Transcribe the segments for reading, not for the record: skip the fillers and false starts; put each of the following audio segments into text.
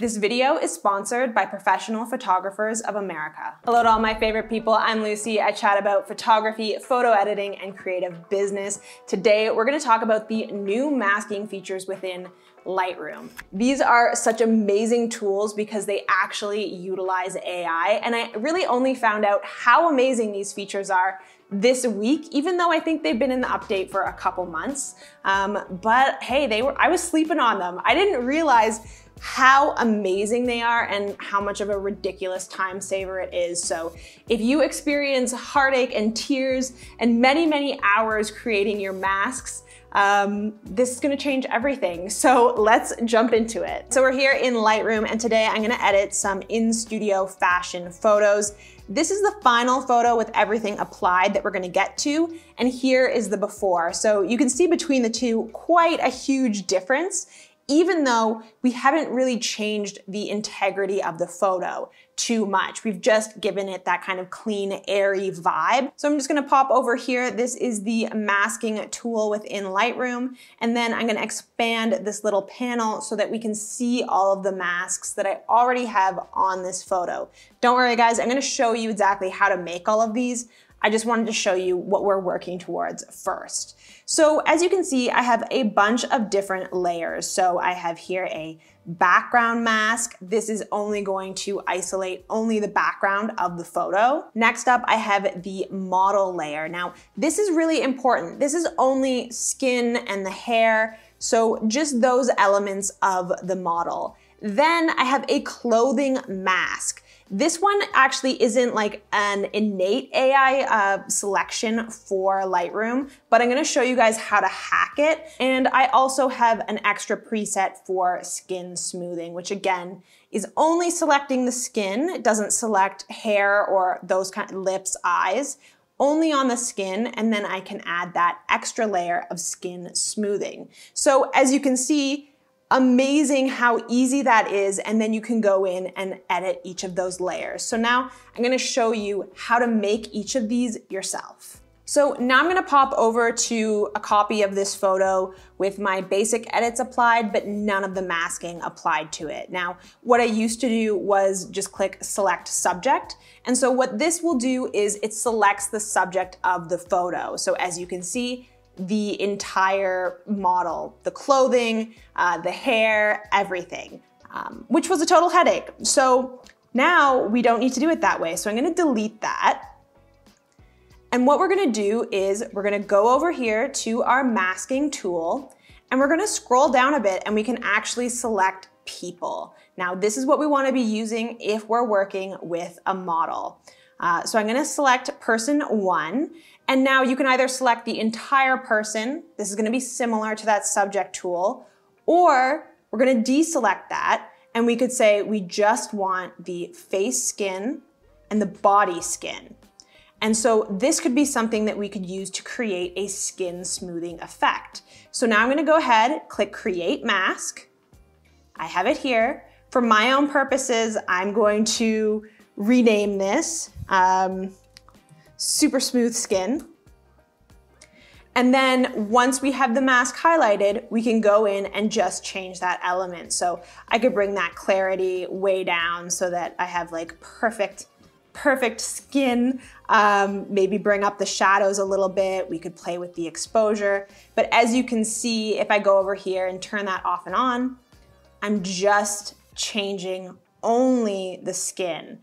This video is sponsored by Professional Photographers of America. Hello to all my favorite people. I'm Lucy. I chat about photography, photo editing, and creative business. Today, we're going to talk about the new masking features within Lightroom. These are such amazing tools because they actually utilize AI, and I really only found out how amazing these features are this week, even though I think they've been in the update for a couple months. But hey, I was sleeping on them. I didn't realize how amazing they are and how much of a ridiculous time saver it is. So if you experience heartache and tears and many, many hours creating your masks, this is gonna change everything. So let's jump into it. So we're here in Lightroom, and today I'm gonna edit some in-studio fashion photos. This is the final photo with everything applied that we're gonna get to, and here is the before. So you can see between the two quite a huge difference, even though we haven't really changed the integrity of the photo too much. We've just given it that kind of clean, airy vibe. So I'm just gonna pop over here. This is the masking tool within Lightroom. And then I'm gonna expand this little panel so that we can see all of the masks that I already have on this photo. Don't worry guys, I'm gonna show you exactly how to make all of these. I just wanted to show you what we're working towards first. So as you can see, I have a bunch of different layers. So I have here a background mask. This is only going to isolate only the background of the photo. Next up, I have the model layer. Now, this is really important. This is only skin and the hair. So just those elements of the model. Then I have a clothing mask. This one actually isn't like an innate AI selection for Lightroom, but I'm gonna show you guys how to hack it. And I also have an extra preset for skin smoothing, which again, is only selecting the skin. It doesn't select hair or those kind of lips, eyes, only on the skin, and then I can add that extra layer of skin smoothing. So as you can see, amazing how easy that is, and then you can go in and edit each of those layers. So now I'm gonna show you how to make each of these yourself. So now I'm gonna pop over to a copy of this photo with my basic edits applied, but none of the masking applied to it. Now, what I used to do was just click select subject. And so what this will do is it selects the subject of the photo. So as you can see, the entire model, the clothing, the hair, everything, which was a total headache. So now we don't need to do it that way. So I'm gonna delete that. And what we're gonna do is we're gonna go over here to our masking tool, and we're gonna scroll down a bit, and we can actually select people. Now, this is what we wanna be using if we're working with a model. So I'm gonna select person one, and now you can either select the entire person, this is gonna be similar to that subject tool, or we're gonna deselect that, and we could say we just want the face skin and the body skin. And so this could be something that we could use to create a skin smoothing effect. So now I'm gonna go ahead, click create mask. I have it here. For my own purposes, I'm going to rename this super smooth skin. And then once we have the mask highlighted, we can go in and just change that element. So I could bring that clarity way down so that I have like perfect skin. Maybe bring up the shadows a little bit. We could play with the exposure. But as you can see, if I go over here and turn that off and on, I'm just changing only the skin.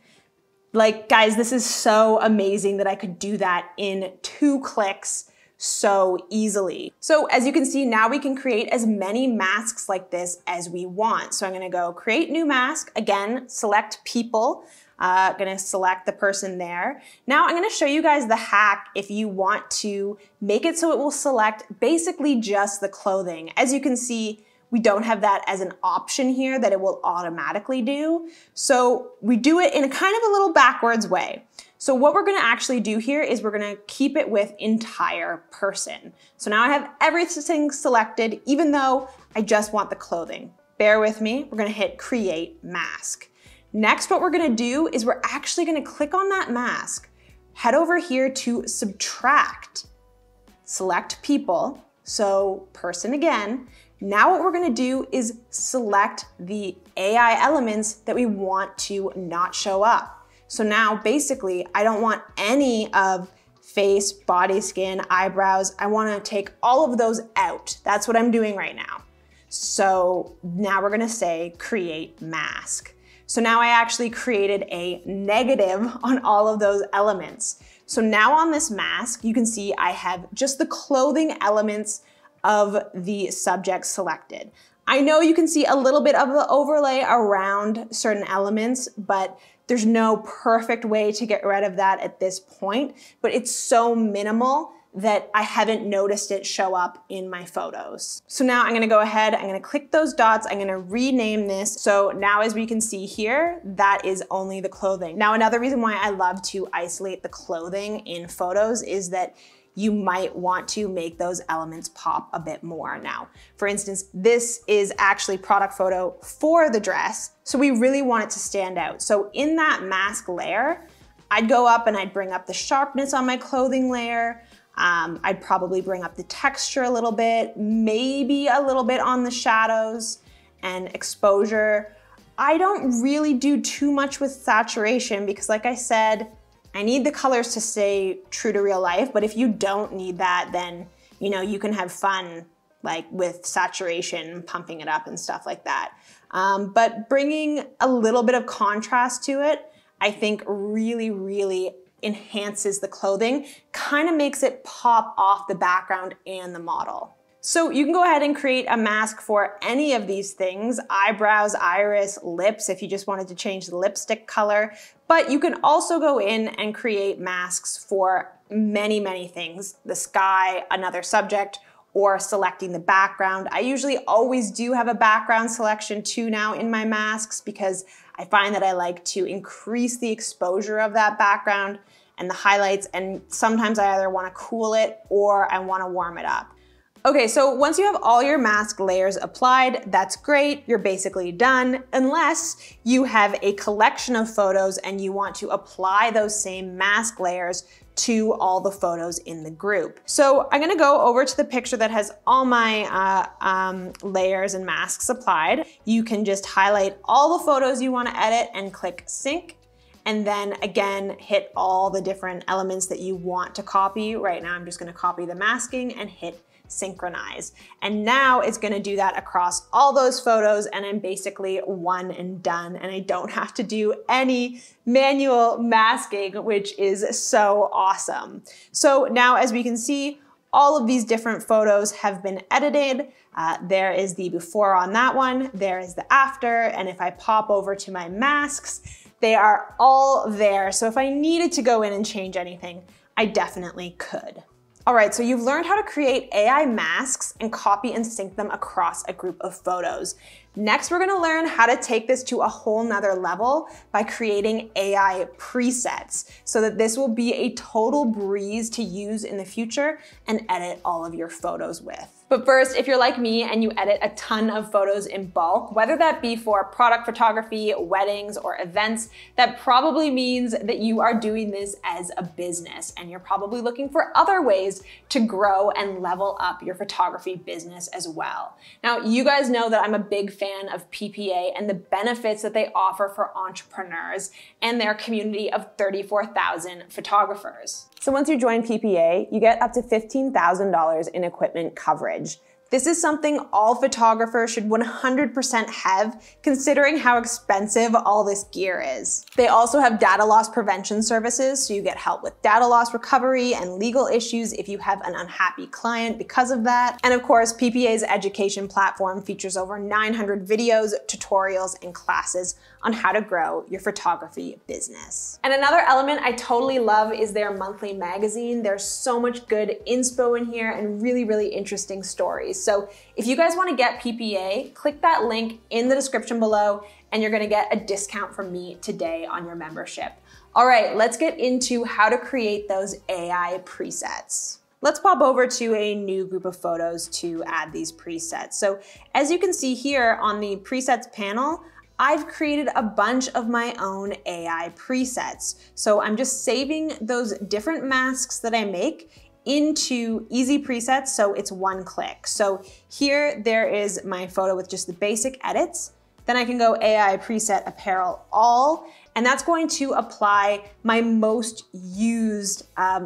Like guys, this is so amazing that I could do that in 2 clicks so easily. So as you can see, now we can create as many masks like this as we want. So I'm gonna go create new mask, again, select people, gonna select the person there. Now I'm gonna show you guys the hack if you want to make it so it will select basically just the clothing. As you can see, we don't have that as an option here that it will automatically do. So we do it in a kind of a little backwards way. So what we're gonna actually do here is we're gonna keep it with entire person. So now I have everything selected, even though I just want the clothing. Bear with me, we're gonna hit create mask. Next, what we're gonna do is we're actually gonna click on that mask, head over here to subtract, select people, so person again, Now what we're gonna do is select the AI elements that we want to not show up. So now basically I don't want any of face, body, skin, eyebrows. I wanna take all of those out. That's what I'm doing right now. So now we're gonna say create mask. So now I actually created a negative on all of those elements. So now on this mask, you can see I have just the clothing elements of the subject selected. I know you can see a little bit of the overlay around certain elements, but there's no perfect way to get rid of that at this point, but it's so minimal that I haven't noticed it show up in my photos. So now I'm gonna go ahead, I'm gonna click those dots, I'm gonna rename this. So now as we can see here, that is only the clothing. Now another reason why I love to isolate the clothing in photos is that you might want to make those elements pop a bit more now. For instance, this is actually product photo for the dress, so we really want it to stand out. So in that mask layer, I'd go up and I'd bring up the sharpness on my clothing layer, I'd probably bring up the texture a little bit, maybe a little bit on the shadows and exposure. I don't really do too much with saturation because like I said, I need the colors to stay true to real life, but if you don't need that, then you know, you can have fun like with saturation, pumping it up and stuff like that. But bringing a little bit of contrast to it, I think really, really enhances the clothing, kind of makes it pop off the background and the model. So you can go ahead and create a mask for any of these things, eyebrows, iris, lips, if you just wanted to change the lipstick color. But you can also go in and create masks for many, many things, the sky, another subject, or selecting the background. I usually always do have a background selection too now in my masks because I find that I like to increase the exposure of that background and the highlights, and sometimes I either wanna cool it or I wanna warm it up. Okay, so once you have all your mask layers applied, that's great, you're basically done, unless you have a collection of photos and you want to apply those same mask layers to all the photos in the group. So I'm gonna go over to the picture that has all my layers and masks applied. You can just highlight all the photos you wanna edit and click sync. And then again, hit all the different elements that you want to copy. Right now, I'm just gonna copy the masking and hit synchronize. And now it's gonna do that across all those photos and I'm basically one and done and I don't have to do any manual masking, which is so awesome. So now as we can see, all of these different photos have been edited. There is the before on that one, there is the after, and if I pop over to my masks, they are all there. So if I needed to go in and change anything, I definitely could. All right, so you've learned how to create AI masks and copy and sync them across a group of photos. Next, we're gonna learn how to take this to a whole nother level by creating AI presets so that this will be a total breeze to use in the future and edit all of your photos with. But first, if you're like me and you edit a ton of photos in bulk, whether that be for product photography, weddings, or events, that probably means that you are doing this as a business and you're probably looking for other ways to grow and level up your photography business as well. Now, you guys know that I'm a big fan of PPA and the benefits that they offer for entrepreneurs and their community of 34,000 photographers. So once you join PPA, you get up to $15,000 in equipment coverage. This is something all photographers should 100% have, considering how expensive all this gear is. They also have data loss prevention services, so you get help with data loss recovery and legal issues if you have an unhappy client because of that. And of course, PPA's education platform features over 900 videos, tutorials, and classes on how to grow your photography business. And another element I totally love is their monthly magazine. There's so much good inspo in here and really, really interesting stories. So if you guys want to get PPA, click that link in the description below and you're going to get a discount from me today on your membership. All right, let's get into how to create those AI presets. Let's pop over to a new group of photos to add these presets. So as you can see here on the presets panel, I've created a bunch of my own AI presets. So I'm just saving those different masks that I make into easy presets, so it's one click. So here there is my photo with just the basic edits. Then I can go AI preset apparel all, and that's going to apply my most used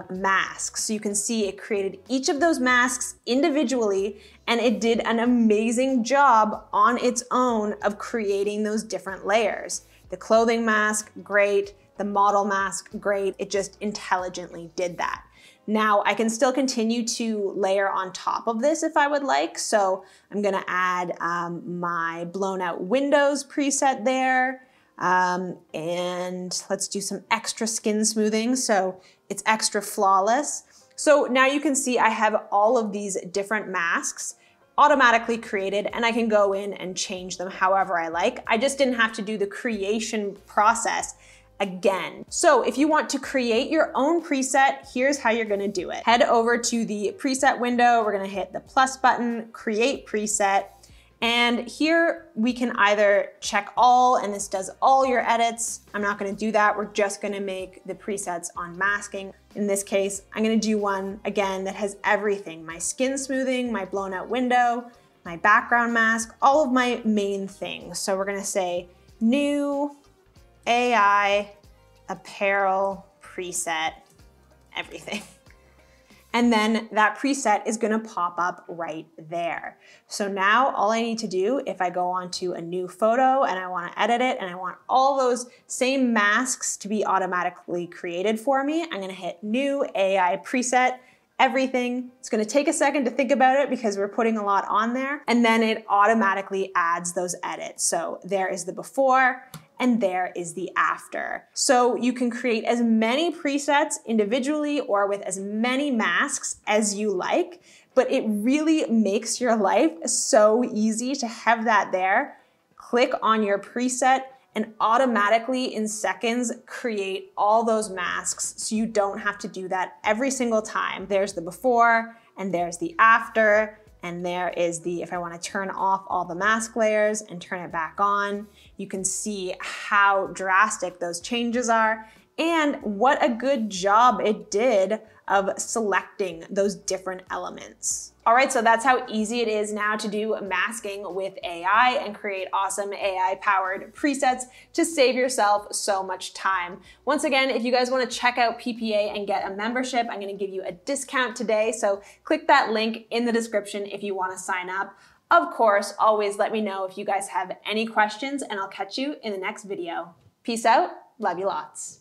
masks. So you can see it created each of those masks individually, and it did an amazing job on its own of creating those different layers. The clothing mask, great. The model mask, great. It just intelligently did that. Now I can still continue to layer on top of this if I would like. So I'm gonna add my blown out windows preset there. And let's do some extra skin smoothing. So it's extra flawless. So now you can see I have all of these different masks automatically created, and I can go in and change them however I like. I just didn't have to do the creation process again. So if you want to create your own preset, here's how you're gonna do it. Head over to the preset window. We're gonna hit the plus button, create preset. And here we can either check all, and this does all your edits. I'm not gonna do that. We're just gonna make the presets on masking. In this case, I'm gonna do one again that has everything. My skin smoothing, my blown out window, my background mask, all of my main things. So we're gonna say new, AI, apparel, preset, everything. And then that preset is gonna pop up right there. So now all I need to do, if I go onto a new photo and I wanna edit it and I want all those same masks to be automatically created for me, I'm gonna hit new AI preset, everything. It's gonna take a second to think about it because we're putting a lot on there. And then it automatically adds those edits. So there is the before, and there is the after. So you can create as many presets individually or with as many masks as you like, but it really makes your life so easy to have that there. Click on your preset and automatically in seconds create all those masks so you don't have to do that every single time. There's the before and there's the after. And there is the, if I wanna turn off all the mask layers and turn it back on, you can see how drastic those changes are and what a good job it did of selecting those different elements. All right, so that's how easy it is now to do masking with AI and create awesome AI-powered presets to save yourself so much time. Once again, if you guys wanna check out PPA and get a membership, I'm gonna give you a discount today. So click that link in the description if you wanna sign up. Of course, always let me know if you guys have any questions, and I'll catch you in the next video. Peace out, love you lots.